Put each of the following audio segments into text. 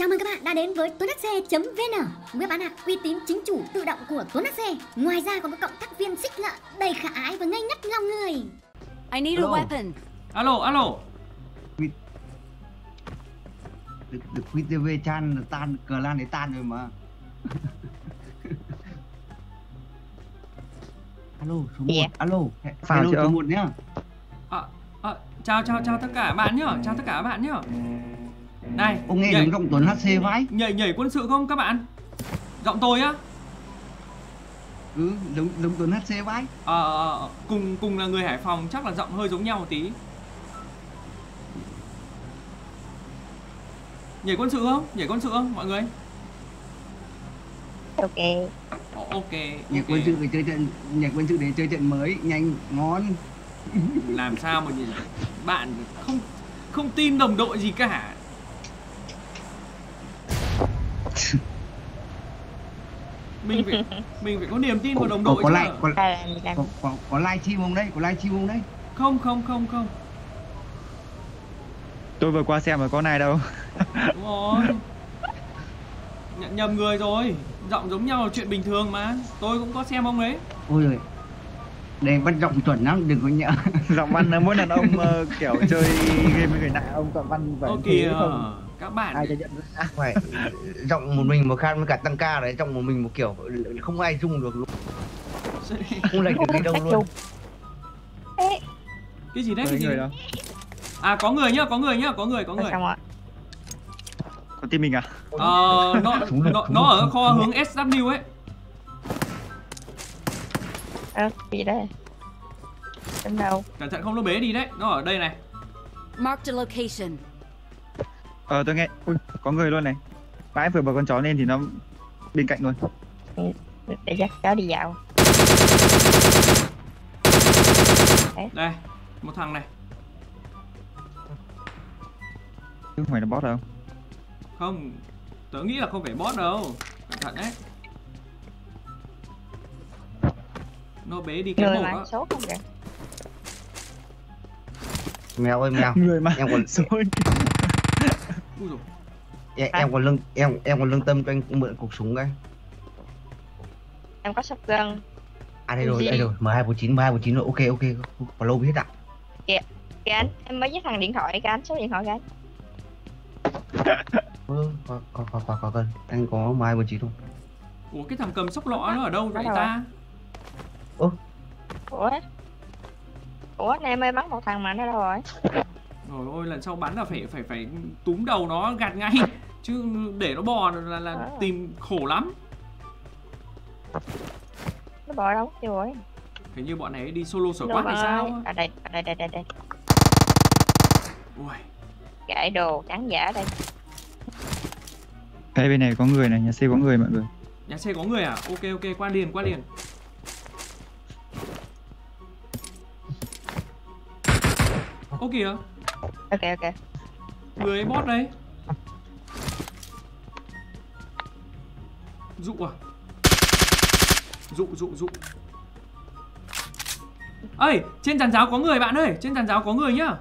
Chào mừng các bạn đã đến với TuấnHC.vn, web bán hàng uy tín chính chủ tự động của TuấnHC. Ngoài ra còn có cộng tác viên xích lợn đầy khả ái và ngây ngất lòng người. I need a weapon. Alo. Được QTV chan tan cờ lan để tan rồi mà. Alo, số 1. Alo, hello số 1 nhá. Chào tất cả bạn nhá. Này, ông nghe giọng TuấnHC vãi. Nhảy quân sự không các bạn? Giọng tôi á? Ừ, giống TuấnHC vãi. Cùng là người Hải Phòng, chắc là giọng hơi giống nhau một tí. Nhảy quân sự không? Mọi người? Ok. Nhảy quân sự để chơi trận mới, nhanh, ngon. Làm sao mà bạn không tin đồng đội gì cả. Mình phải có niềm tin vào đồng đội. Có livestream không đấy? Không. Tôi vừa qua xem mà có này đâu. Đúng rồi. Nhận nhầm người rồi. Giọng giống nhau là chuyện bình thường mà. Tôi cũng có xem ông đấy. Ôi giời. Đây bắt giọng chuẩn lắm, đừng có nhỡ. Giọng văn mỗi lần ông kiểu chơi game với người lạ ông toàn văn vậy. Kìa không? Các bạn ai nhận phải giọng một mình một khan với cả tăng ca đấy, giọng một mình một kiểu không ai dung được luôn. Không lệch được đi đâu luôn. Cái gì đấy? Cái gì đó? À có người. Có team mình à? Nó ở kho hướng SW ấy. Gì đây? Em đâu? Cẩn thận không nó bế đi đấy, nó ở đây này. Mark the location. Tôi nghe, ui, có người luôn này. Bãi vừa bật con chó lên thì nó bên cạnh luôn. Để dắt chó đi dạo. Đây, một thằng này. Không phải là bot đâu. Không, tớ nghĩ là không phải bot đâu. Cẩn thận đấy. Nó bế đi cái mồm đó. Mèo ơi mèo. Người mà. Em còn xôi. Em còn lương tâm cho anh mượn cục súng cái. Em có shotgun. À đây rồi, M249 rồi, ok, follow biết ạ. Kìa, cái anh, em mới với thằng điện thoại cái anh, số điện thoại cái anh. Có cần, anh có M249 không? Ủa cái thằng cầm sóc lọ nó ở đâu vậy ta? Ủa, này em mới bắn một thằng mà nó đâu rồi? Trời ơi, lần sau bắn là phải túm đầu nó gạt ngay. Chứ để nó bò là tìm khổ lắm. Nó bò đâu chưa rồi. Hình như bọn này đi solo sở quát hay sao? Đây. Ui. Gãy đồ trắng giả đây. Đây bên này có người này, nhà xe có người mọi người. Nhà xe có người à? Ok, qua liền. Ô kìa. Ok. Người bot đấy. Dụ à? Dụ. Ê, trên giàn giáo có người bạn ơi, nhá.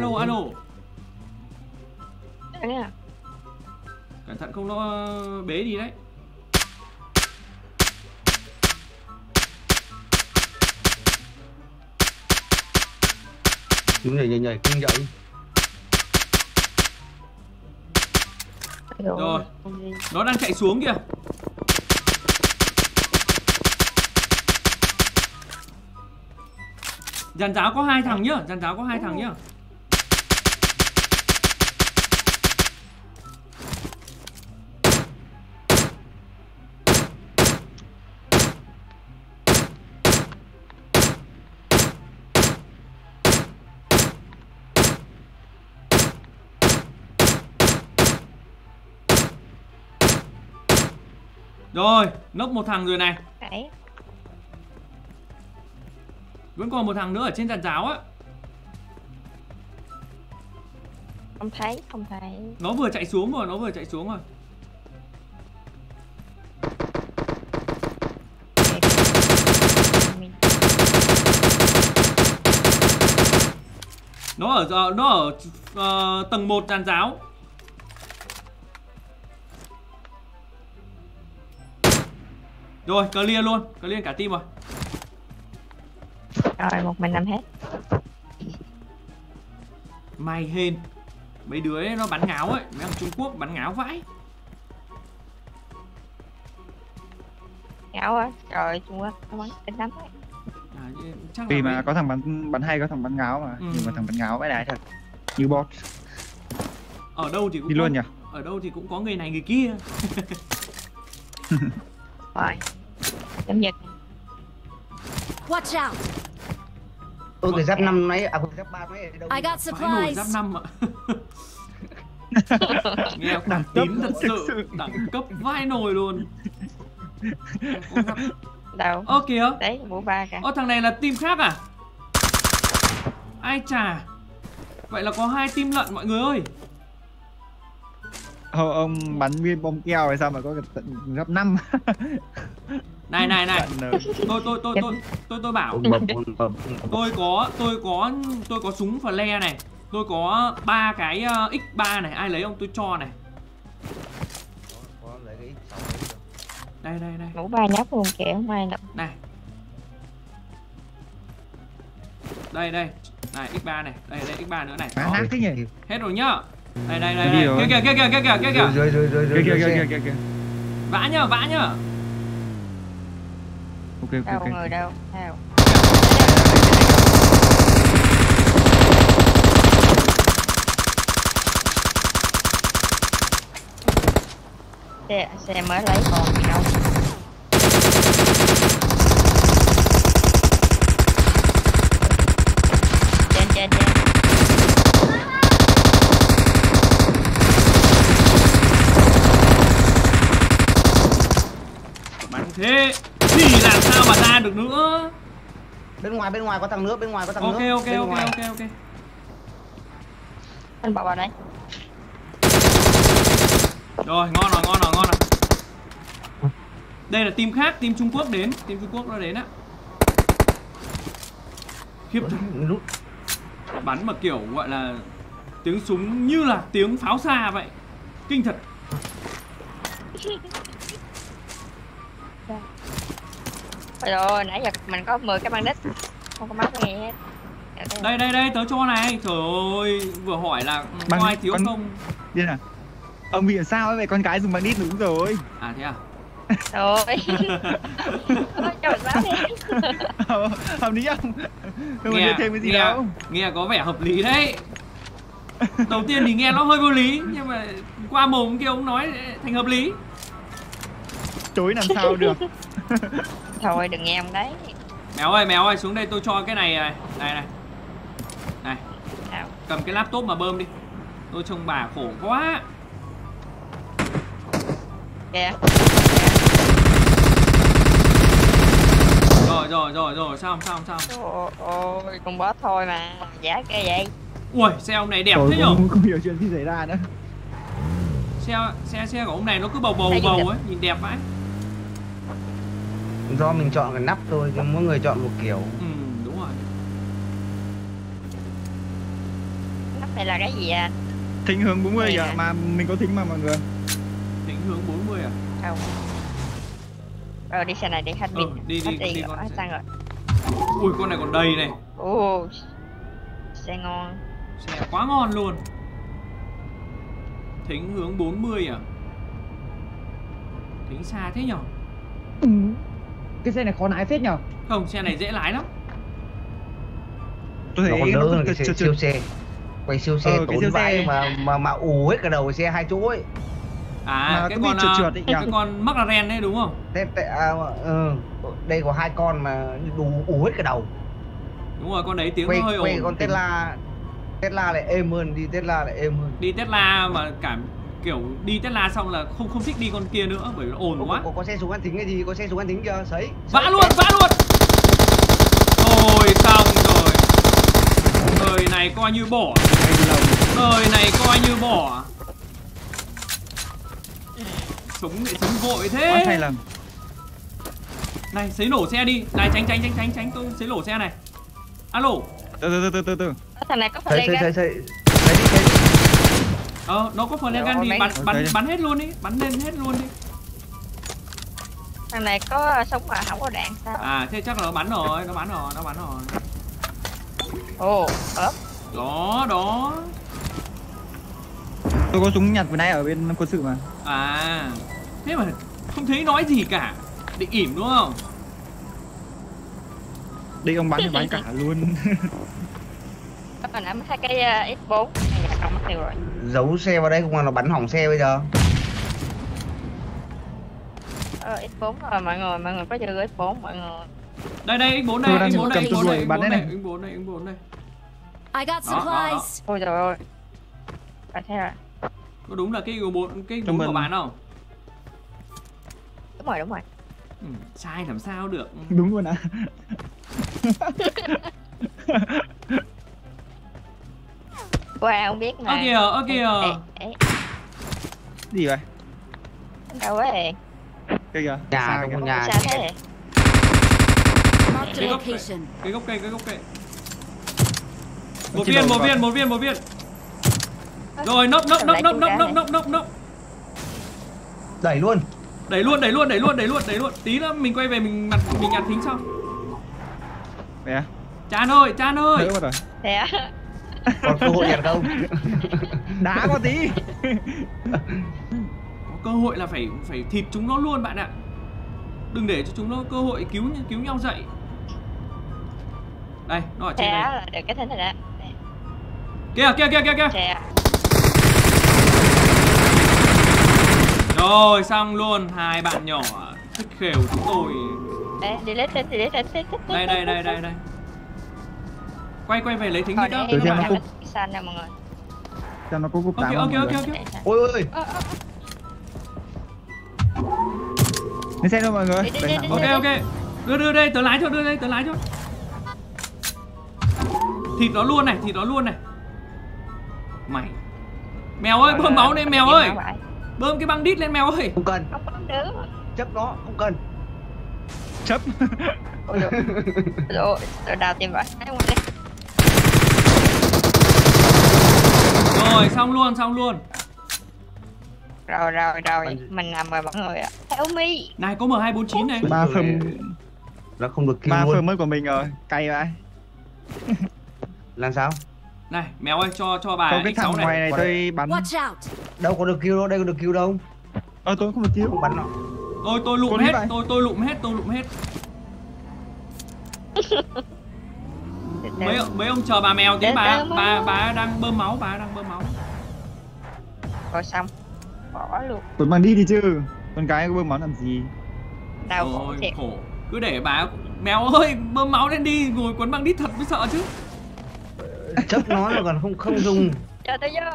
Alo. Đấy à? Cẩn thận không nó bế đi đấy. Chúng nhảy kinh dậy. Rồi. Nó đang chạy xuống kìa. Giàn giáo có hai thằng nhá. Rồi, nốc một thằng rồi này. Đấy. Vẫn còn một thằng nữa ở trên giàn giáo á. Không thấy. Nó vừa chạy xuống rồi. Nó ở tầng 1 giàn giáo. Rồi, clear luôn, clear cả team rồi. Rồi, một mình làm hết. May hên. Mấy đứa ấy, nó bắn ngáo ấy, mấy thằng Trung Quốc bắn ngáo vãi. Ngáo á, trời Trung Quốc nó bắn kinh lắm ấy. Vì mà có thằng bắn hay, có thằng bắn ngáo mà. Nhưng mà thằng bắn ngáo vãi đái thật. Như bot. Ở đâu thì cũng đi luôn nhỉ? Ở đâu thì cũng có người này người kia. Rồi. Chấm dịch. Watch out. Ôi cái giáp 5 nãy, à giáp 3 nãy ở đâu? I got supplies. Giáp 5 ạ. Nghe đẳng tín thật sự, đẳng cấp vai nồi luôn. Đâu? Ơ kìa. Đấy, bộ 3 cả. Ơ thằng này là team khác à? Ai chà. Vậy là có 2 team lận mọi người ơi. Ông bắn nguyên bom keo hay sao mà có tận gấp 5. Này này này. Tôi bảo. Tôi có súng flare này. Tôi có 3 cái X3 này, ai lấy không? Tôi cho này. Có lấy cái X6 đấy. Đây đây đây. Mũ 3 nhóc luôn kìa, không ai đâu. Này. Đây đây. Này X3 này, đây đây X3 nữa này. Đó. Hết rồi nhá. Đây đây đây, đây. Kìa. Vã nhá. Ok. Đâu người đâu. Xe mới lấy còn đâu. Trên. Thế thì làm sao mà ra được nữa. Bên ngoài có thằng nữa, bên ngoài có thằng nữa. Ok. Anh bảo vào đấy. Rồi, ngon rồi. Đây là team khác, team Trung Quốc nó đến á. Khiếp thật. Bắn mà kiểu gọi là tiếng súng như là tiếng pháo xa vậy. Kinh thật. Rồi nãy giờ mình có 10 cái bandit. Không có máu nghe hết. Đây tớ cho này. Trời ơi, vừa hỏi là có ai thiếu không? Điên à? Ông bị sao ấy vậy, con gái dùng bandit đúng rồi. À thế à? Rồi. Trời giá đi. Hợp lý không? Không nghe, thêm cái gì nghe, đâu. Nghe có vẻ hợp lý đấy. Đầu tiên thì nghe nó hơi vô lý, nhưng mà qua mồm kia ông nói thành hợp lý. Chối làm sao được. Thôi đừng nghe em đấy. Mèo ơi xuống đây tôi cho cái này này. Này. Cầm cái laptop mà bơm đi. Tôi trông bà khổ quá. Kìa. Rồi xong. Ôi con boss thôi mà. Giả cái vậy. Ui xe ông này đẹp thế nhở. Không hiểu chuyện gì xảy ra nữa. Xe của ông này nó cứ bầu ấy, nhìn đẹp vãi. Do mình chọn cái nắp thôi, cho mỗi người chọn một kiểu. Ừ, đúng rồi. Nắp này là cái gì à? Thính hướng 40 à? Mà mình có thính mà mọi người. Thính hướng 40 à? Không. Rồi đi xe này để hết pin. Đi con sang rồi. Ui con này còn đầy này. Ồ. Xe ngon. Xe quá ngon luôn. Thính hướng 40 à? Thính xa thế nhỉ? Ừ. Cái xe này khó lái phết nhở? Không, xe này dễ lái lắm. Tôi thấy nó còn đỡ hơn siêu xe. Quay siêu xe tốn vãi mà ù hết cả đầu xe hai chỗ ấy. À, mà cái con trượt ấy, cái con McLaren đấy đúng không? Đây có hai con mà ù hết cả đầu. Đúng rồi, con đấy tiếng nó hơi ồn. Quay con Tesla lại êm hơn, đi Tesla lại êm hơn. Đi Tesla mà cảm kiểu đi Tesla xong là không thích đi con kia nữa bởi nó ồn quá. Có xe súng ăn thính cái gì, có xe súng ăn thính kìa, sấy. Vã luôn. Rồi xong rồi. Đời này coi như bỏ. Súng lại súng vội thế. Hay là... Này, sấy nổ xe đi. Này tránh tôi sấy nổ xe này. Alo. Từ. Thằng này có phải lên gan. Nó có phải lên gan thì bắn hết luôn đi, bắn lên hết luôn đi. Thằng này có súng mà không có đạn sao? À thế chắc là nó bắn rồi, nó bắn rồi. Ồ, đó. Tôi có súng nhặt vừa nãy ở bên quân sự mà. À, thế mà không thấy nói gì cả, định ỉm đúng không? Đi ông bắn thì bắn cả luôn. Còn nắm hai cái X4 này là không mất tiêu rồi. Giấu xe vào đây không là nó bắn hỏng xe bây giờ. X4 rồi mọi người có chơi X4 mọi người. Đây X4 đây. I got supplies. Ôi trời ơi. Tại sao ạ? Có đúng là cái X4 của bạn không? Đúng rồi. Ừ, sai làm sao được. Đúng luôn ạ. Wow, không biết mà. Ơ kìa. Gì vậy? Đâu vậy? Cái kìa. Nhà trong nhà. Cái gốc cây. Một viên. Rồi nấp. Đẩy luôn. Tí nữa mình quay về mình nhặt thính xong. Mẹ. Chan ơi. Thế. Còn cơ hội nhặt không? Đá có tí. Có cơ hội là phải thịt chúng nó luôn bạn ạ. Đừng để cho chúng nó cơ hội cứu nhau dậy. Đây, nó ở trên đây. Được cái thính rồi đó. Kìa. Rồi xong luôn, hai bạn nhỏ thích khều chúng tôi. Đây. Quay về lấy thính đi đó. Tôi xem nó cúp. Xem nó cúp 8. Ok. Ôi. Lên xe thôi mọi người. Ok. Đưa đây, tớ lái cho. Thịt nó luôn này. Mày. Mèo ơi, bơm máu lên mèo ơi. Bơm cái băng đít lên mèo ơi. Không cần. Chấp nó, không cần. Chấp. Rồi, đào tìm vậy. Rồi, xong luôn. Rồi, mình làm rồi mọi người ạ. Theo mi. Này có M249 này. 3 phơm. Nó không được kill luôn. 3 phơm mới của mình rồi, cay vậy. Làm sao? Này, mèo ơi cho bà X6 này. Cái thằng ngoài này tôi bắn. Đâu có được kill đâu, đây có được kill đâu. Tôi không được kill. Bắn nó. Tôi lụm hết. Mấy ông chờ bà mèo tí, bà đang bơm máu, Rồi xong. Bỏ luôn. Tuấn mang đi đi chứ. Con cái bơm máu làm gì? Đau khổ. Cứ để bà mèo ơi, bơm máu lên đi, ngồi quấn băng đít thật mới sợ chứ. Chấp nó là còn không dùng. Chờ tới giờ.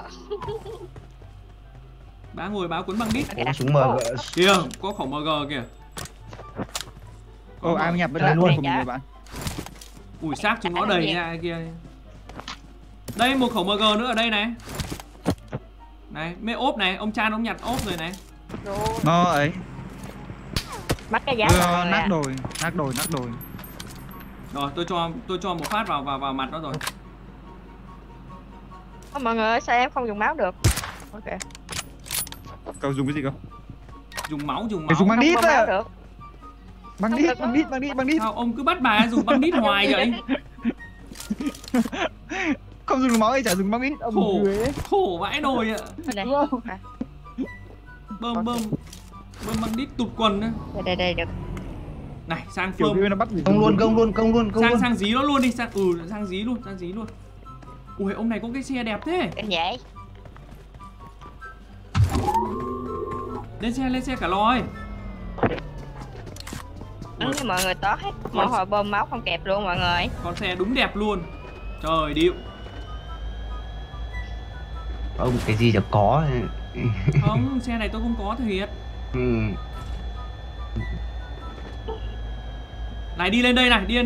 Bá ngồi báo cuốn băng đít. Súng MG. Kìa, có khẩu MG kìa. Ai nhập bên lại luôn của mình rồi bạn. Ủi xác chúng nó đầy nha kia. Đây một khẩu MG nữa ở đây này. Này, mê ốp này, ông Chan ông nhặt ốp rồi này. Nó ấy. Bắt cái giá. Nát đồi. Rồi, tôi cho một phát vào mặt nó rồi. Mọi người ơi, sao em không dùng máu được? Ok. Cậu dùng cái gì không? Dùng máu. Dùng băng đít á. Băng đít. Sao ông cứ bắt bà dùng băng đít hoài vậy? Không dùng máu thì chả dùng băng đít. Ông khổ vãi nồi ạ. Bơm băng đít tụt quần á. Đây được. Này, sang phơm. Nó bắt công luôn. Sang dí nó luôn đi, sang dí luôn. Ui, ông này có cái xe đẹp thế. Vậy. Lên xe cả lòi. Đúng như mọi người tó hết. Mỗi hồi bơm máu không kẹp luôn mọi người. Con xe đúng đẹp luôn. Trời điệu. Ông cái gì chả có. Không, xe này tôi không có thiệt. Này đi lên đây này.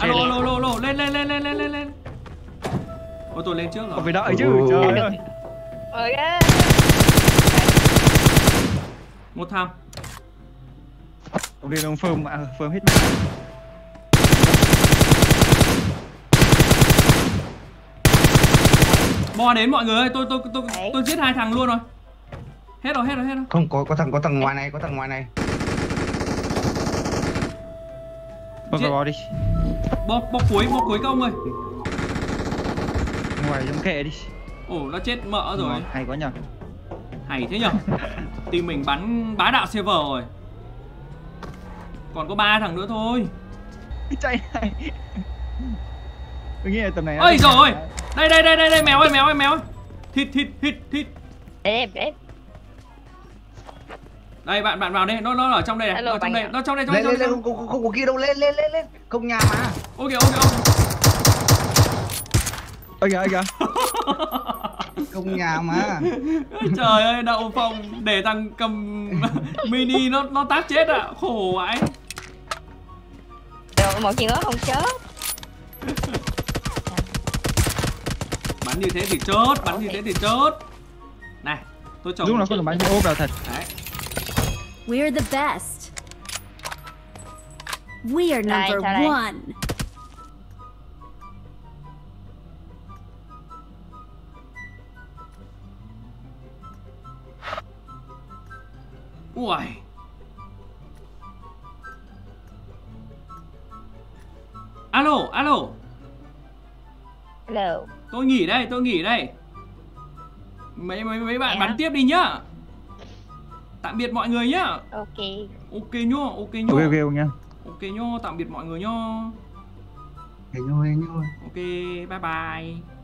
Alo. Lên. Ôi tôi lên trước rồi. Còn phải đợi chứ. Trời ơi. Một thằng. Ông đi ông phơm mà, phơm hết. Bo đến mọi người ơi, tôi giết hai thằng luôn rồi. Hết rồi. Không có thằng ngoài này, Bo đi. Bo cuối công ơi. Ngoài giống kệ đi. Ồ, nó chết mỡ rồi. Hay quá nhờ. Hay thế nhờ. Team mình bắn bá đạo server rồi. Còn có 3 thằng nữa thôi. Chạy này. Tôi nghĩ là tầm này. Ôi rồi. Đây mèo ơi. Thịt. Em. Đây bạn vào đây, nó ở trong đây này. Nó trong đây. Không có kia đâu, lên. Không nhà mà. Ok. Không nhà mà. Trời ơi, đậu phòng để thằng cầm mini nó tát chết ạ. À. Khổ vãi. Đâu một chuyện nữa không chết. Bắn như thế thì chốt, Này, tôi chọn. Lúc nào không được bắn ốp là thật. Đấy. We are the best. We are number one. Ui. Alo. Hello. Tôi nghỉ đây. Mấy bạn bắn tiếp đi nhá. Tạm biệt mọi người nhá. Ok nhá, tạm biệt mọi người nhá. Ok, bye bye.